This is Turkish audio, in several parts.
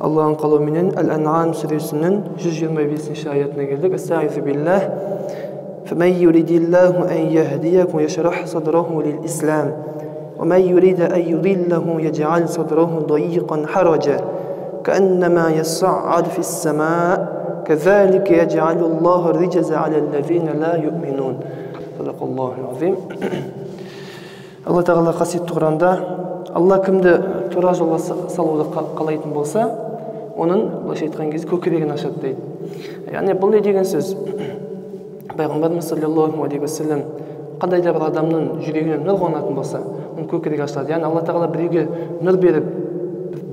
Allah'ın kavminin El-En'am suresinin 125. ayetine geldik. Estaizu billah. فَمَنْ يُرِدِ اللّٰهُ اَنْ يَهْدِيَكُمْ يَشْرَحْ صَدْرَهُ لِلْإِسْلَامِ وَمَنْ يُرِدَ اَنْ يُضِلَّهُ يَجْعَلْ صَدْرَهُ ضَيِّقًا حَرَجًا كَأَنَّمَا يَصَّعَّدُ فِي السَّمَاءِ كَذَلِكَ يَجْعَلُ اللّٰهُ الرِّجْزَ عَلَى الَّذِينَ لَا يُؤْمِنُونَ. Sadakallahul azim. Allah Teala kasıt Kur'an'da Allah kimde Turaz Allah'a salada kalaytın bolsa onun Allah'a aytkan kezi kökübegin aşat deydi. Yani bu ne degen söz? Peygamberimiz sallallahu aleyhi ve sellem qanday da bir adamın yüreğine nur konatın bolsa, onun kökübegin aşat. Yani Allah Teala birige nur berip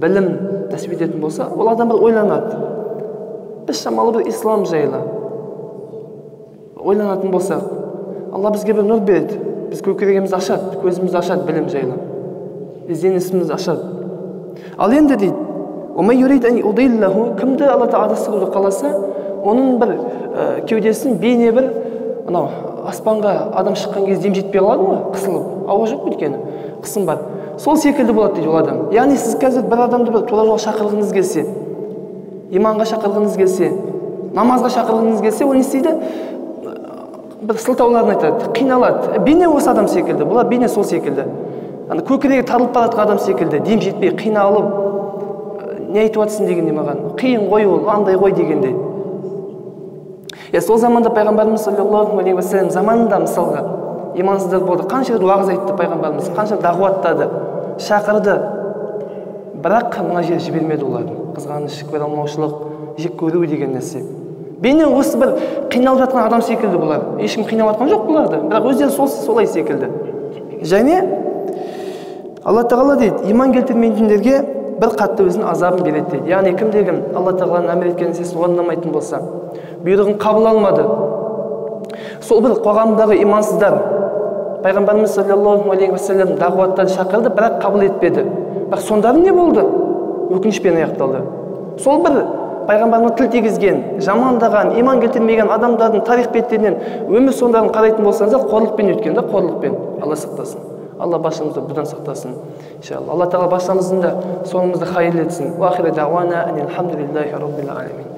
bilim tasbit etin bolsa, o adam bir oylanat. Biz şamalı bir İslam jayla oylanatın bolsa, Allah bizge bir nur berdi. Biz kökübegimiz aşat, gözümüz aşat bilim jayla. İzlenişimiz aşağı. Al endi deydi. "Oma yurid an udillahu" kimde Allah Teala sığılı qalasa, onun bir kövdesinin beyne bir ana aspanğa adam çıqqan kez dem jetpey qaladımı? Qısılıb. Ava joq etkeni. Qısın bar. Sol şekilde bolat deydi o adam. Yani siz hazır bir adamdı to'laroq şaqırğınız kelse, imanğa şaqırğınız kelse, namazğa şaqırğınız kelse, o nesteydi? Bir sıltaullarını aytadi, qiynalat. Beyne osa adam şekilde, bular beyne sol şekilde. Ана көкірегі тарылып баратқан адам секілді, дем жетпей қиналып, не айтып жатсың дегендей маған. Қиын ғой ол, андай ғой дегендей. Е сол заманда пайғамбарымыз саллаллаху алейхи вассалам заманында мысалға имансыздар болды. Қанша уағыз айтты пайғамбарымыз, қанша дағуаттады, шақырды. Бірақ мына жер жібермеді оларды. Қызғаныш, көреалмаушылық, жек көру деген нәрсе. Бейнен осы бір қиналып жатқан адам секілді бұлар. Ешкім қиналып жатқан жоқ бұларды. Бірақ өздері солай секілді. Және Allah Teala deydi, iman keltirmeydinerge bir katta özünün azabın beredi deydi. Yani kim degim Allah Teala'nın amir etken sesini orundamaytın bolsa, buyrug'in kabul almadı. Sol bir qoğamdagi imansızlar Peygamberimiz sallallahu aleyhi ve sellem da'vattan şaqirdi, biroq kabul etmedi. Bak sondagi ne bo'ldi? O'kinishpен аяқталды. Сол bir Peygamberimiz til tegizgen, jamondagan, iman keltirmeygen adamların tarix betterinden ömür sondarini qaraytın bolsanız, qo'rliqpен o'tgan da, qo'rliqpен. Allah saqlasin. Allah başımızda buradan saklasın inşallah. Allah Teala başımızın da sonumuzda hayırlı etsin. Ve ahire davana enilhamdülillahi rabbil alemin.